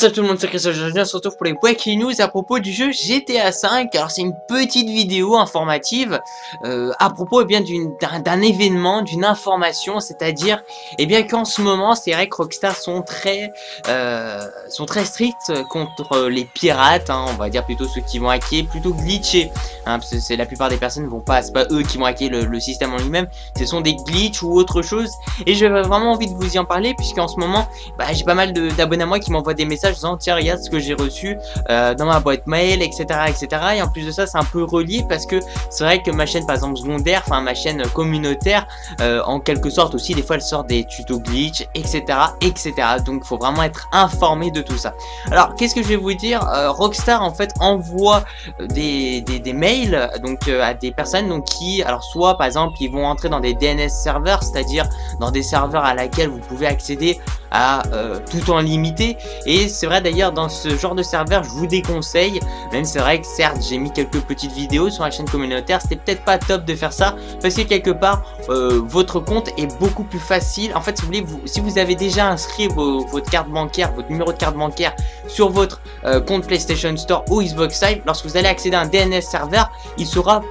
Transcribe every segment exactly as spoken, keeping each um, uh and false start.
What's up tout le monde, c'est Christophe Jardin, on se retrouve pour les Wacky News à propos du jeu G T A cinq. Alors c'est une petite vidéo informative euh, à propos eh bien d'un événement, d'une information, c'est-à-dire eh bien qu'en ce moment c'est vrai que Rockstar sont très euh, sont très stricts contre les pirates, hein, on va dire plutôt ceux qui vont hacker, plutôt glitcher, hein, parce que la plupart des personnes vont pas, c'est pas eux qui vont hacker le, le système en lui-même, ce sont des glitches ou autre chose. Et j'avais vraiment envie de vous y en parler puisqu'en ce moment bah, j'ai pas mal d'abonnés à moi qui m'envoient des messages disant tiens regarde ce que j'ai reçu euh, dans ma boîte mail, etc, etc. Et en plus de ça c'est un peu relié parce que c'est vrai que ma chaîne par exemple secondaire, enfin ma chaîne communautaire euh, en quelque sorte aussi des fois elle sort des tutos glitch, etc, etc. Donc faut vraiment être informé de tout ça. Alors qu'est ce que je vais vous dire, euh, Rockstar en fait envoie des, des, des mails donc euh, à des personnes donc qui alors soit par exemple ils vont entrer dans des D N S serveurs, c'est à dire dans des serveurs à laquelle vous pouvez accéder à euh, tout en limité. Et c'est vrai d'ailleurs dans ce genre de serveur je vous déconseille, même c'est vrai que certes j'ai mis quelques petites vidéos sur la chaîne communautaire, c'était peut-être pas top de faire ça parce que quelque part euh, votre compte est beaucoup plus facile en fait si vous voulez, vous, si vous avez déjà inscrit vos, votre carte bancaire, votre numéro de carte bancaire sur votre euh, compte PlayStation Store ou Xbox Live, lorsque vous allez accéder à un D N S serveur il sera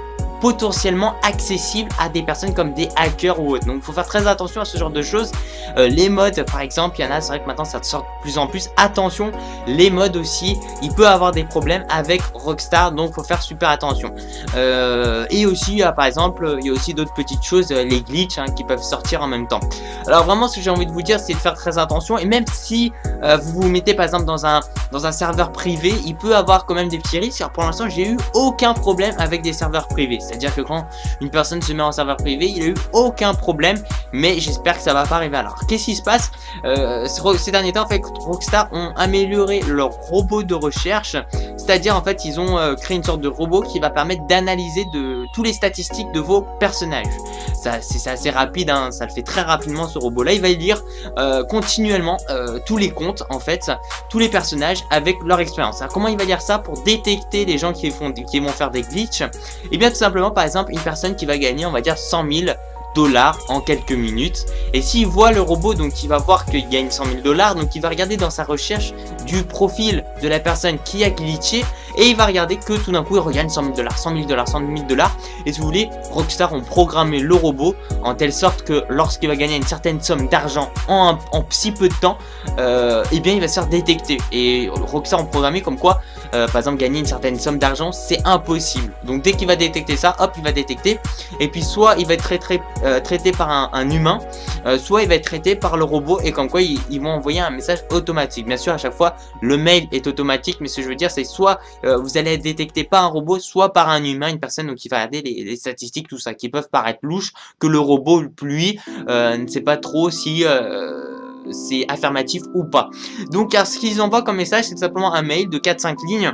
potentiellement accessible à des personnes comme des hackers ou autres. Donc il faut faire très attention à ce genre de choses. Euh, les modes par exemple, il y en a, c'est vrai que maintenant ça sort de plus en plus. Attention, les modes aussi, il peut avoir des problèmes avec Rockstar, donc faut faire super attention. Euh, et aussi, euh, par exemple, il y a aussi d'autres petites choses, euh, les glitchs hein, qui peuvent sortir en même temps. Alors vraiment, ce que j'ai envie de vous dire, c'est de faire très attention. Et même si euh, vous vous mettez par exemple dans un dans un serveur privé, il peut avoir quand même des petits risques. Alors pour l'instant, j'ai eu aucun problème avec des serveurs privés. C'est-à-dire que quand une personne se met en serveur privé, il n'a eu aucun problème, mais j'espère que ça va pas arriver. Alors, qu'est-ce qui se passe euh, ces derniers temps, en fait, Rockstar ont amélioré leur robot de recherche, c'est-à-dire en fait, ils ont euh, créé une sorte de robot qui va permettre d'analyser de tous les statistiques de vos personnages. Ça, c'est assez rapide, hein, ça le fait très rapidement ce robot-là. Il va lire euh, continuellement euh, tous les comptes, en fait, tous les personnages avec leur expérience. Alors, comment il va lire ça pour détecter les gens qui, font, qui vont faire des glitchs? Et bien, tout simplement, par exemple une personne qui va gagner on va dire cent mille dollars en quelques minutes, et s'il voit le robot donc il va voir qu'il gagne cent mille dollars, donc il va regarder dans sa recherche du profil de la personne qui a glitché et il va regarder que tout d'un coup il regagne cent mille dollars, cent mille dollars, cent mille dollars. Et si vous voulez, Rockstar ont programmé le robot en telle sorte que lorsqu'il va gagner une certaine somme d'argent en, en si peu de temps, euh, et bien il va se faire détecter. Et Rockstar ont programmé comme quoi euh, par exemple gagner une certaine somme d'argent c'est impossible, donc dès qu'il va détecter ça, hop il va détecter, et puis soit il va être très très Euh, traité par un, un humain, euh, soit il va être traité par le robot, et comme quoi ils, ils vont envoyer un message automatique. Bien sûr à chaque fois le mail est automatique, mais ce que je veux dire c'est soit euh, vous allez être détecté par un robot, soit par un humain, une personne donc qui va regarder les, les statistiques, tout ça, qui peuvent paraître louches, que le robot lui euh, ne sait pas trop si euh, c'est affirmatif ou pas. Donc alors, ce qu'ils envoient comme message c'est simplement un mail de quatre cinq lignes.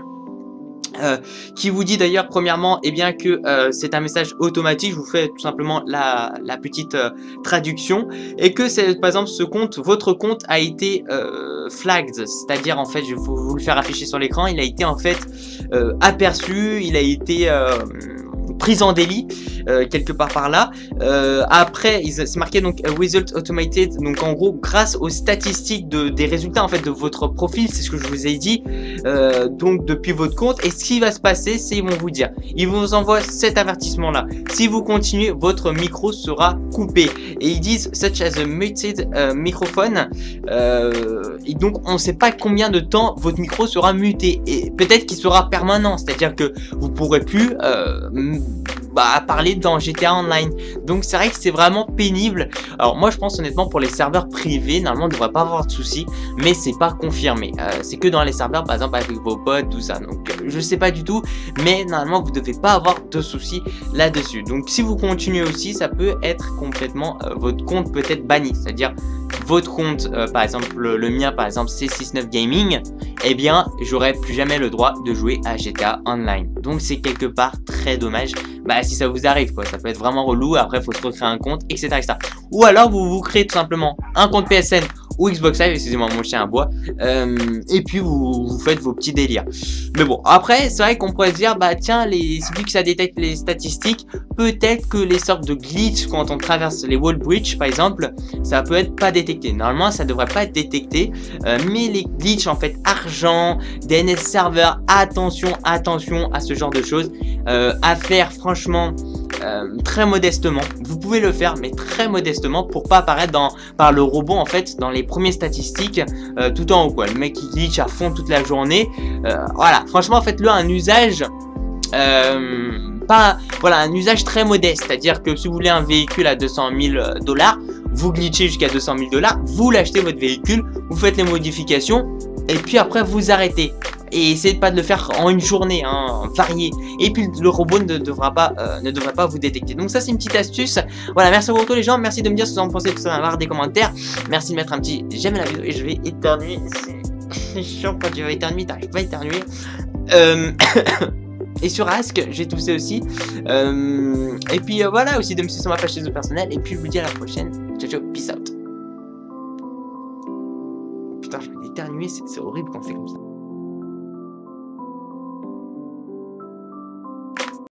Euh, qui vous dit d'ailleurs premièrement et eh bien que euh, c'est un message automatique, je vous fais tout simplement la, la petite euh, traduction, et que c'est par exemple ce compte, votre compte a été euh, flagged, c'est à dire en fait je vais vous, vous le faire afficher sur l'écran, il a été en fait euh, aperçu, il a été euh, prise en délit euh, quelque part par là. Euh, après c'est marqué donc result automated, donc en gros grâce aux statistiques de, des résultats en fait de votre profil, c'est ce que je vous ai dit, euh, donc depuis votre compte. Et ce qui va se passer c'est ils vont vous dire, ils vous envoient cet avertissement là, si vous continuez votre micro sera coupé, et ils disent such as a muted euh, microphone, euh, et donc on sait pas combien de temps votre micro sera muté, et peut-être qu'il sera permanent, c'est à dire que vous pourrez plus euh, Bah, à parler dans G T A Online. Donc c'est vrai que c'est vraiment pénible. Alors moi je pense honnêtement pour les serveurs privés normalement on ne devrait pas avoir de soucis, mais c'est pas confirmé, euh, c'est que dans les serveurs par exemple avec vos potes tout ça, donc euh, je sais pas du tout, mais normalement vous devez pas avoir de soucis là dessus. Donc si vous continuez aussi ça peut être complètement euh, votre compte peut être banni, c'est à dire votre compte euh, par exemple le, le mien par exemple C soixante-neuf Gaming, et eh bien j'aurai plus jamais le droit de jouer à G T A Online. Donc c'est quelque part très dommage, bah si ça vous arrive quoi, ça peut être vraiment relou, après faut se recréer un compte, etc, etc. Ou alors vous vous créez tout simplement un compte P S N ou Xbox Live, excusez-moi, mon chien aboie, euh, et puis vous, vous faites vos petits délires. Mais bon, après, c'est vrai qu'on pourrait se dire, bah tiens, les, vu que ça détecte les statistiques, peut-être que les sortes de glitch quand on traverse les wall breach, par exemple, ça peut être pas détecté. Normalement, ça devrait pas être détecté, euh, mais les glitch en fait, argent, D N S server, attention, attention à ce genre de choses, euh, à faire franchement... Euh, très modestement, vous pouvez le faire, mais très modestement pour pas apparaître dans, par le robot en fait dans les premières statistiques euh, tout en haut quoi. Le mec qui glitch à fond toute la journée, euh, voilà. Franchement, faites-le un usage, euh, pas voilà un usage très modeste, c'est-à-dire que si vous voulez un véhicule à deux cent mille dollars, vous glitchez jusqu'à deux cent mille dollars, vous l'achetez votre véhicule, vous faites les modifications et puis après vous arrêtez. Et essayez de pas de le faire en une journée, hein, variée. Et puis le robot ne devra pas, euh, ne devrait pas vous détecter. Donc ça c'est une petite astuce. Voilà, merci beaucoup les gens. Merci de me dire ce que vous en pensez, tout ça dans la barre des commentaires. Merci de mettre un petit j'aime la vidéo et je vais éternuer. C'est chiant quand tu vas éternuer, t'arrives pas à éternuer. Euh... Et sur Ask, j'ai toussé aussi. Euh... Et puis euh, voilà, aussi de me suivre sur ma page Facebook personnelle. Et puis je vous dis à la prochaine. Ciao ciao, peace out. Putain, je vais éternuer, c'est horrible quand c'est comme ça.